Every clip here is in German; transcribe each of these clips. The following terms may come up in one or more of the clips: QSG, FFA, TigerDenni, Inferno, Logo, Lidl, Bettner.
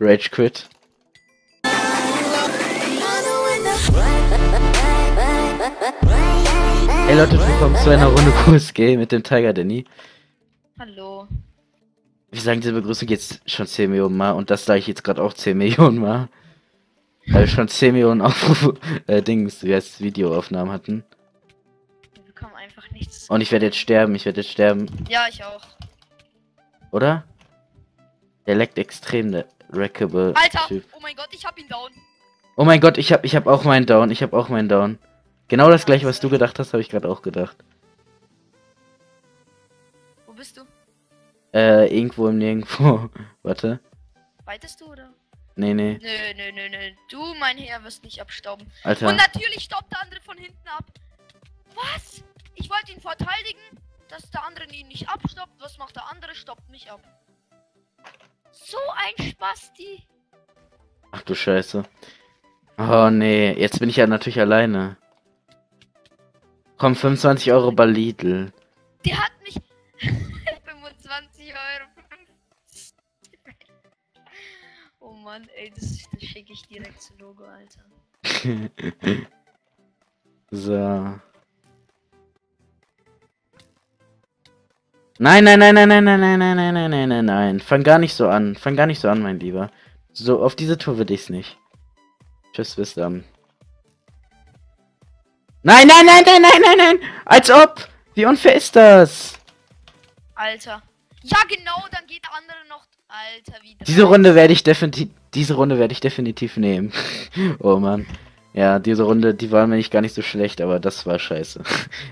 Rage Quit. Hey Leute, willkommen zu einer Runde QSG mit dem TigerDenni. Hallo. Wir sagen diese Begrüßung jetzt schon 10 Millionen Mal und das sage ich jetzt gerade auch 10 Millionen Mal. Weil wir schon 10 Millionen Aufrufe, Videoaufnahmen hatten. Wir bekommen einfach nichts. Und ich werde jetzt sterben. Ja, ich auch. Oder? Der leckt extrem, der wreckable Alter, Typ. Oh mein Gott, ich hab ihn down. Oh mein Gott, ich hab auch meinen down, Genau das gleiche, was du gedacht hast, habe ich gerade auch gedacht. Wo bist du? Irgendwo im Nirgendwo. Warte. Weitest du, oder? Nee. Nö. Du, mein Herr, wirst nicht abstauben. Alter. Und natürlich staubt der andere von hinten ab. Was? Ich wollte ihn verteidigen, dass der andere ihn nicht abstaubt. Was macht der andere? Staubt mich ab. So ein Spasti. Ach du Scheiße. Oh nee, jetzt bin ich ja natürlich alleine. Komm, 25 Euro bei Lidl. Der hat mich... 25 Euro. Oh Mann, ey, das schicke ich direkt zu Logo, Alter. So. Nein. Fang gar nicht so an, mein Lieber. So, auf diese Tour will ich's nicht. Tschüss, bis dann. Nein! Als ob! Wie unfair ist das? Alter. Ja genau, dann geht der andere noch. Alter, wieder. Diese Runde werde ich definitiv nehmen. Oh Mann. Ja, diese Runde, die war mir nicht gar nicht so schlecht, aber das war scheiße.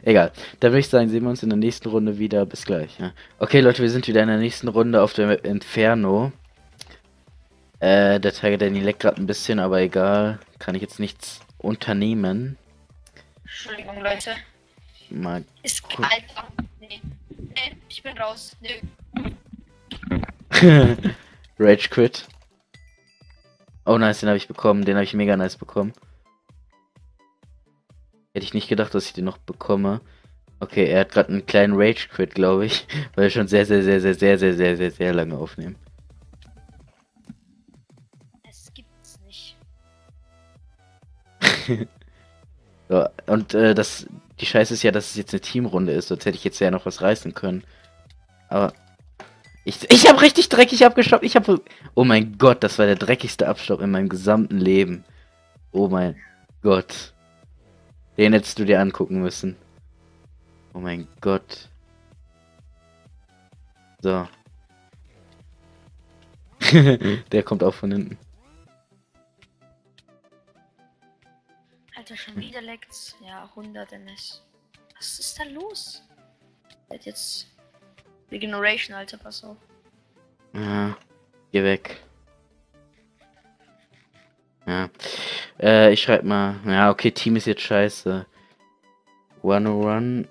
Egal. Dann würde ich sagen, sehen wir uns in der nächsten Runde wieder. Bis gleich. Ja. Okay, Leute, wir sind wieder in der nächsten Runde auf dem Inferno. Der TigerDenni leckt gerade ein bisschen, aber egal. Kann ich jetzt nichts unternehmen. Entschuldigung, Leute. Mal ist kalt. Nee, ich bin raus. Nö. Rage Quit. Oh nice, den habe ich bekommen. Den habe ich mega nice bekommen. Hätte ich nicht gedacht, dass ich den noch bekomme. Okay, er hat gerade einen kleinen Rage Quit, glaube ich, weil wir schon sehr lange aufnehmen. Es gibt's nicht. So, und die Scheiße ist ja, dass es jetzt eine Teamrunde ist, sonst hätte ich jetzt ja noch was reißen können. Aber ich habe richtig dreckig abgestoppt. Oh mein Gott, das war der dreckigste Abstopp in meinem gesamten Leben. Oh mein Gott. Den hättest du dir angucken müssen. Oh mein Gott. So. Der kommt auch von hinten. Alter, schon wieder leckt's. Ja, 100 MS. Was ist da los? Jetzt... Ignoration, Alter, pass auf. Ja, geh weg. Ja. Ich schreib mal... Ja, okay, Team ist jetzt scheiße. 101s.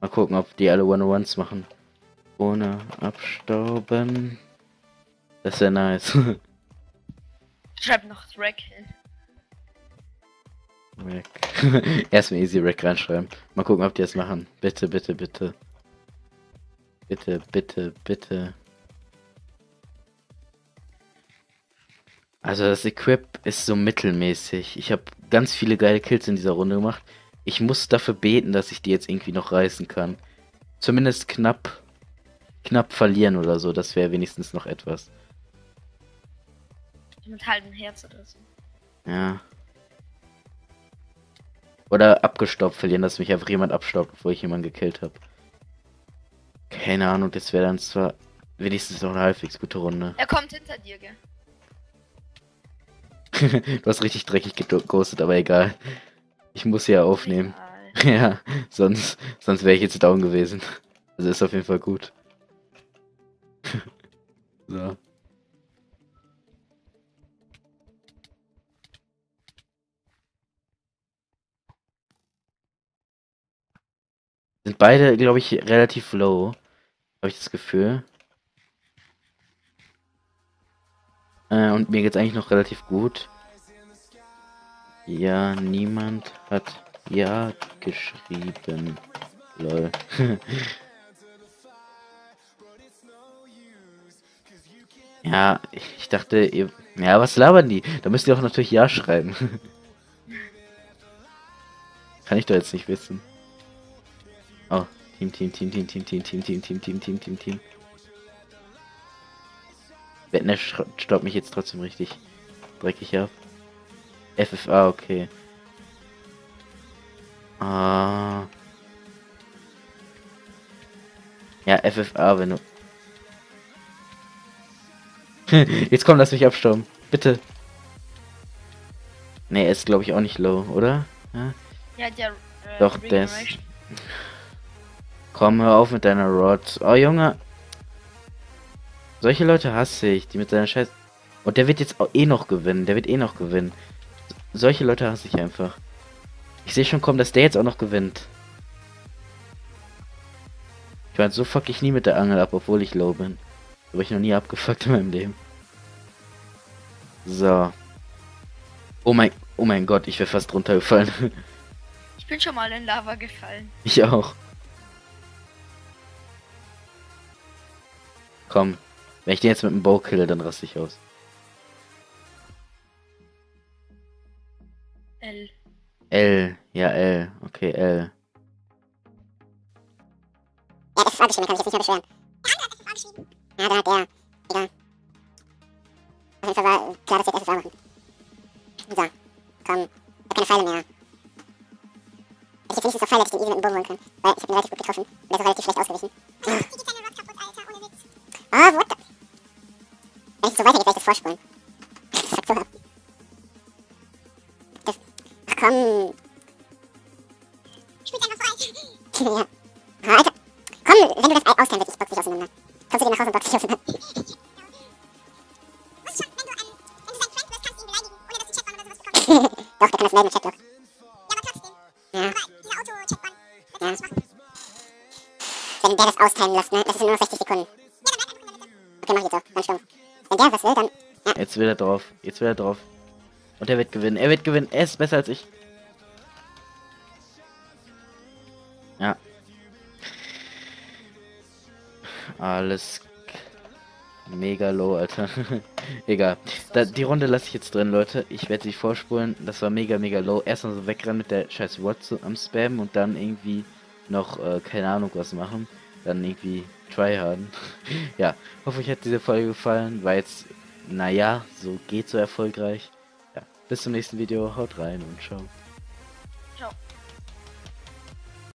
Mal gucken, ob die alle 101s machen. Ohne abstauben. Das wäre nice. Schreib noch Track hin. Rack. Erstmal easy Rack reinschreiben. Mal gucken, ob die das machen. Bitte. Bitte. Also das Equip ist so mittelmäßig. Ich habe ganz viele geile Kills in dieser Runde gemacht. Ich muss dafür beten, dass ich die jetzt irgendwie noch reißen kann. Zumindest knapp verlieren oder so. Das wäre wenigstens noch etwas. Mit halbem Herz oder so. Ja. Oder abgestoppt verlieren, dass mich einfach jemand abstoppt, bevor ich jemanden gekillt habe. Keine Ahnung, das wäre dann zwar wenigstens noch eine halbwegs gute Runde. Er kommt hinter dir, gell? Du hast richtig dreckig geghostet, aber egal. Ich muss ja aufnehmen. Ja, sonst wäre ich jetzt down gewesen. Also ist auf jeden Fall gut. So. Sind beide, glaube ich, relativ low. Habe ich das Gefühl. Und mir geht's eigentlich noch relativ gut. Ja, niemand hat ja geschrieben. Lol. Ja, ich dachte, ihr... Ja, was labern die? Da müsst ihr auch natürlich Ja schreiben. Kann ich doch jetzt nicht wissen. Oh, Team. Bettner stoppt mich jetzt trotzdem richtig dreckig ab. FFA, okay. Ah. Ja, FFA, wenn du... Jetzt komm, lass mich abstauben. Bitte. Ne, er ist, glaube ich, auch nicht low, oder? Ja, ja der... Doch, der ist... Komm, hör auf mit deiner Rot. Oh, Junge. Solche Leute hasse ich, die mit seiner Scheiß... Und der wird jetzt auch eh noch gewinnen. Der wird eh noch gewinnen. Solche Leute hasse ich einfach. Ich sehe schon kommen, dass der jetzt auch noch gewinnt. Ich meine, so fuck ich nie mit der Angel ab, obwohl ich low bin. Da habe ich noch nie abgefuckt in meinem Leben. So. Oh mein Gott, ich wäre fast runtergefallen. Ich bin schon mal in Lava gefallen. Ich auch. Komm, wenn ich den jetzt mit dem Bow kille, dann raste ich aus. L. L, ja L, okay L. Ja, das ist vorgeschrieben, kann ich jetzt nicht mehr beschweren. Der andere hat das vorgeschrieben. Ja, da hat der, egal. Auf jeden Fall war klar, dass wir das FFA machen. So, komm, ich hab keine Pfeile mehr. Hätte ich jetzt wenigstens noch Pfeile, dass ich den easy mit dem Bogen holen kann. Weil ich hab ihn relativ gut getroffen und er ist auch relativ schlecht ausgewichen. Die geht deine Rot kaputt, Alter, ohne Witz. Oh, what the... Wenn ich so weitergeht, werde ich das vorspulen. Das fuckt so ab. Komm. Spielt einfach so alt. Ja. Alter. Komm, wenn du das Ei austeilen willst, ich box dich auseinander. Kommst du dir nach Hause und box dich auseinander. Du musst schon, wenn du sein Friend wirst, kannst du ihn beleidigen, ohne dass die Chatbahn oder sowas bekommt. Doch, der kann das melden mit Chatblock. Ja, aber trotzdem. Ja. Aber diese Auto-Chatbahn wird man nicht machen. Wenn der das austeilen lässt, ne? Das ist nur noch 60 Sekunden. Ja, dann bleib einfach nur in der Mitte. Okay, mach ich jetzt auch. Ganz stumpf. Wenn der was will, dann... Ja. Jetzt will er drauf. Jetzt will er drauf. Und er wird gewinnen. Er wird gewinnen. Er ist besser als ich. Ja. Alles mega low, Alter. Egal. Die Runde lasse ich jetzt drin, Leute. Ich werde sie vorspulen. Das war mega low. Erstmal so wegrennen mit der scheiß Wort am Spam und dann irgendwie noch, keine Ahnung, was machen. Dann irgendwie tryharden. Ja. Hoffe, euch hat diese Folge gefallen. War jetzt, naja, so geht so erfolgreich. Bis zum nächsten Video, haut rein und ciao.